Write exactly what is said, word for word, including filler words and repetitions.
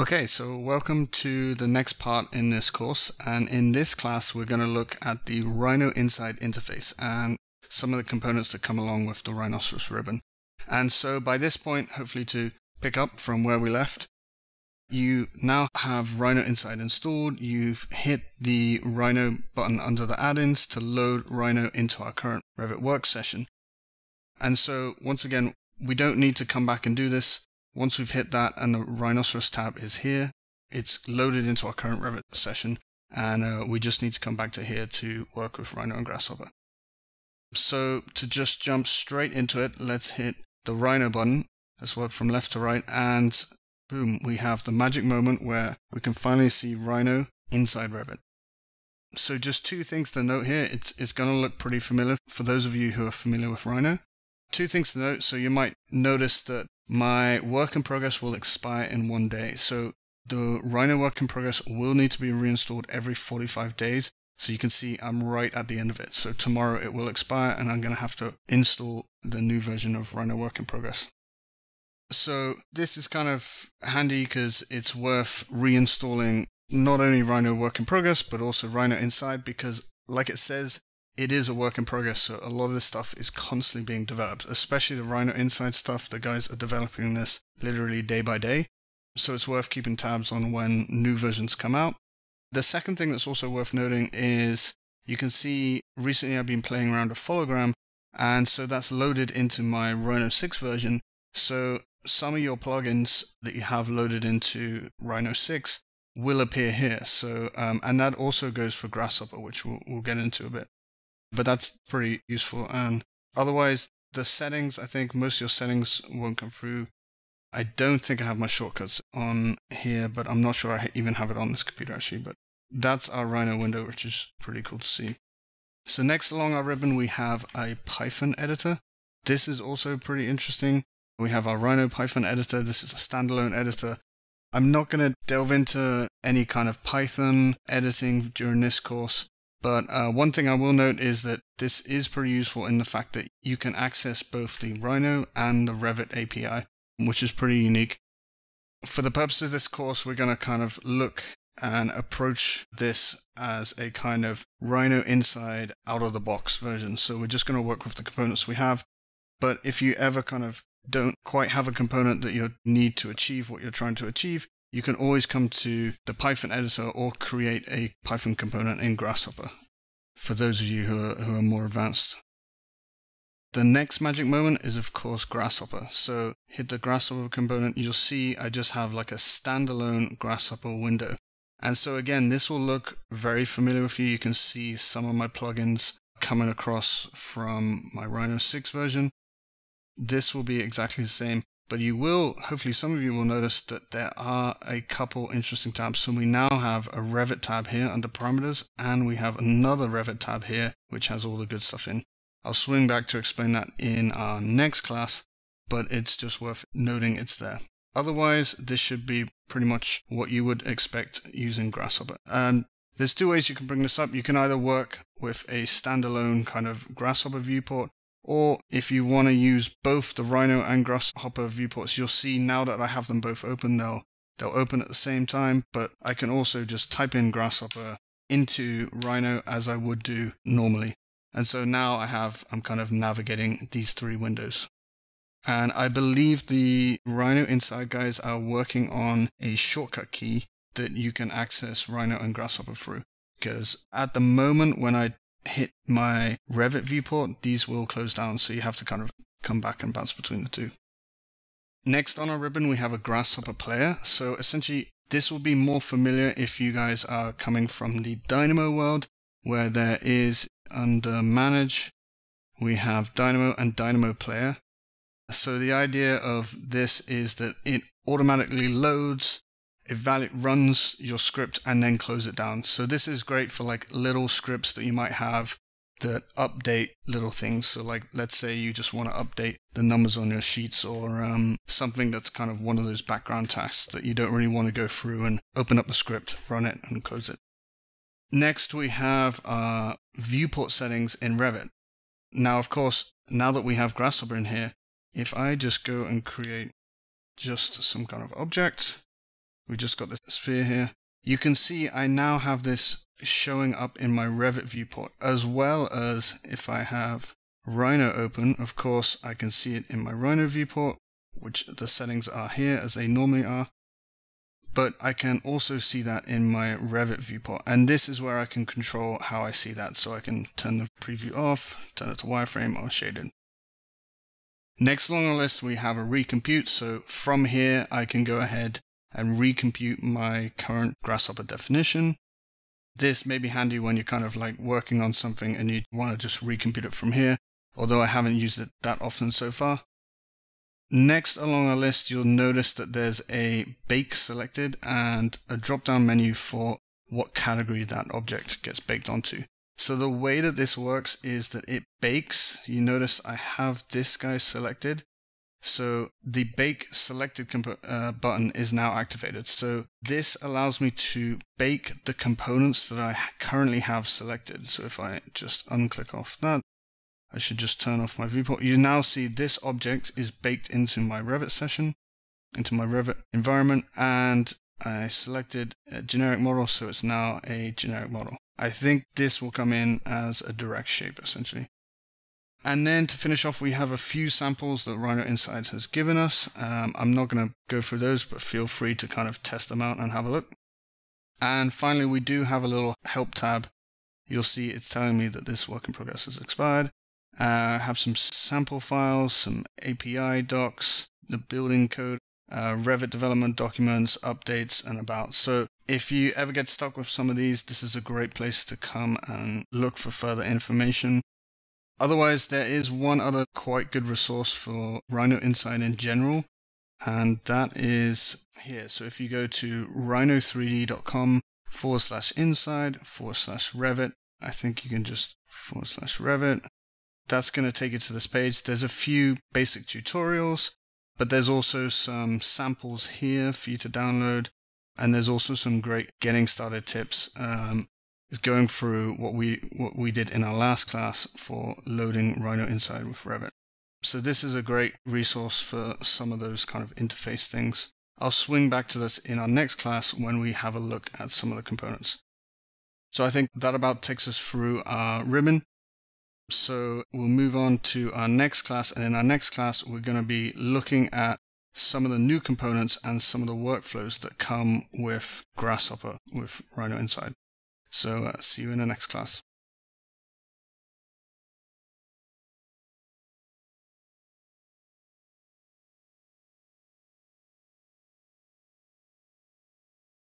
Okay, so welcome to the next part in this course, and in this class we're going to look at the Rhino Inside interface and some of the components that come along with the rhinoceros ribbon. And so by this point, hopefully to pick up from where we left, you now have Rhino Inside installed. You've hit the Rhino button under the add-ins to load Rhino into our current Revit work session. And so once again, we don't need to come back and do this. Once we've hit that and the Rhinoceros tab is here, it's loaded into our current Revit session, and uh, we just need to come back to here to work with Rhino and Grasshopper. So to just jump straight into it, let's hit the Rhino button. Let's work from left to right, and boom, we have the magic moment where we can finally see Rhino inside Revit. So just two things to note here. It's, it's going to look pretty familiar for those of you who are familiar with Rhino. Two things to note. So you might notice that my work in progress will expire in one day. So the Rhino work in progress will need to be reinstalled every forty-five days. So you can see I'm right at the end of it. So tomorrow it will expire and I'm going to have to install the new version of Rhino work in progress. So this is kind of handy because it's worth reinstalling not only Rhino work in progress, but also Rhino Inside, because like it says, it is a work in progress, so a lot of this stuff is constantly being developed, especially the Rhino Inside stuff. The guys are developing this literally day by day, so it's worth keeping tabs on when new versions come out. The second thing that's also worth noting is you can see recently I've been playing around with Fologram, and so that's loaded into my Rhino six version. So some of your plugins that you have loaded into Rhino six will appear here. So um, and that also goes for Grasshopper, which we'll, we'll get into a bit. But that's pretty useful. And otherwise, the settings, I think most of your settings won't come through. I don't think I have my shortcuts on here, but I'm not sure I even have it on this computer actually. But that's our Rhino window, which is pretty cool to see. So next along our ribbon, we have a Python editor. This is also pretty interesting. We have our Rhino Python editor. This is a standalone editor. I'm not going to delve into any kind of Python editing during this course. But uh, one thing I will note is that this is pretty useful in the fact that you can access both the Rhino and the Revit A P I, which is pretty unique. For the purposes of this course, we're going to kind of look and approach this as a kind of Rhino Inside out-of-the-box version. So we're just going to work with the components we have. But if you ever kind of don't quite have a component that you need to achieve what you're trying to achieve, you can always come to the Python editor or create a Python component in Grasshopper, for those of you who are, who are more advanced. The next magic moment is, of course, Grasshopper. So hit the Grasshopper component. You'll see I just have like a standalone Grasshopper window. And so again, this will look very familiar with you. You can see some of my plugins coming across from my Rhino six version. This will be exactly the same. But you will, hopefully some of you will notice that there are a couple interesting tabs. So we now have a Revit tab here under parameters, and we have another Revit tab here, which has all the good stuff in. I'll swing back to explain that in our next class, but it's just worth noting it's there. Otherwise, this should be pretty much what you would expect using Grasshopper. And there's two ways you can bring this up. You can either work with a standalone kind of Grasshopper viewport, or if you want to use both the Rhino and Grasshopper viewports, you'll see now that I have them both open, they'll, they'll open at the same time, but I can also just type in Grasshopper into Rhino as I would do normally. And so now I have, I'm kind of navigating these three windows. And I believe the Rhino Inside guys are working on a shortcut key that you can access Rhino and Grasshopper through. Because at the moment when I hit my Revit viewport, these will close down, so you have to kind of come back and bounce between the two. Next on our ribbon, we have a Grasshopper player. So essentially, this will be more familiar if you guys are coming from the Dynamo world, where there is, under Manage, we have Dynamo and Dynamo Player. So the idea of this is that it automatically loads, evaluate, runs your script, and then close it down. So this is great for like little scripts that you might have that update little things. So like, let's say you just want to update the numbers on your sheets, or um, something that's kind of one of those background tasks that you don't really want to go through and open up the script, run it, and close it. Next, we have our viewport settings in Revit. Now, of course, now that we have Grasshopper in here, if I just go and create just some kind of object, we just got this sphere here. You can see I now have this showing up in my Revit viewport, as well as if I have Rhino open, of course, I can see it in my Rhino viewport, which the settings are here as they normally are. But I can also see that in my Revit viewport, and this is where I can control how I see that. So I can turn the preview off, turn it to wireframe or shaded. Next along the list, we have a recompute. So from here, I can go ahead and recompute my current Grasshopper definition. This may be handy when you're kind of like working on something and you want to just recompute it from here, although I haven't used it that often so far. Next along our list, you'll notice that there's a bake selected and a drop-down menu for what category that object gets baked onto. So the way that this works is that it bakes. You notice I have this guy selected. So the bake selected uh, button is now activated. So this allows me to bake the components that I currently have selected. So if I just unclick off that, I should just turn off my viewport. You now see this object is baked into my Revit session, into my Revit environment, and I selected a generic model, so it's now a generic model. I think this will come in as a direct shape, essentially. And then to finish off, we have a few samples that Rhino Inside has given us. Um, I'm not going to go through those, but feel free to kind of test them out and have a look. And finally, we do have a little help tab. You'll see it's telling me that this work in progress has expired. I uh, have some sample files, some A P I docs, the building code, uh, Revit development documents, updates, and about. So if you ever get stuck with some of these, this is a great place to come and look for further information. Otherwise, there is one other quite good resource for Rhino Inside in general, and that is here. So if you go to rhino three d dot com forward slash inside forward slash Revit, I think you can just forward slash Revit. That's going to take you to this page. There's a few basic tutorials, but there's also some samples here for you to download. And there's also some great getting started tips. Um, it's going through what we, what we did in our last class for loading Rhino Inside with Revit. So this is a great resource for some of those kind of interface things. I'll swing back to this in our next class when we have a look at some of the components. So I think that about takes us through our ribbon. So we'll move on to our next class, and in our next class we're going to be looking at some of the new components and some of the workflows that come with Grasshopper with Rhino Inside. So uh, see you in the next class.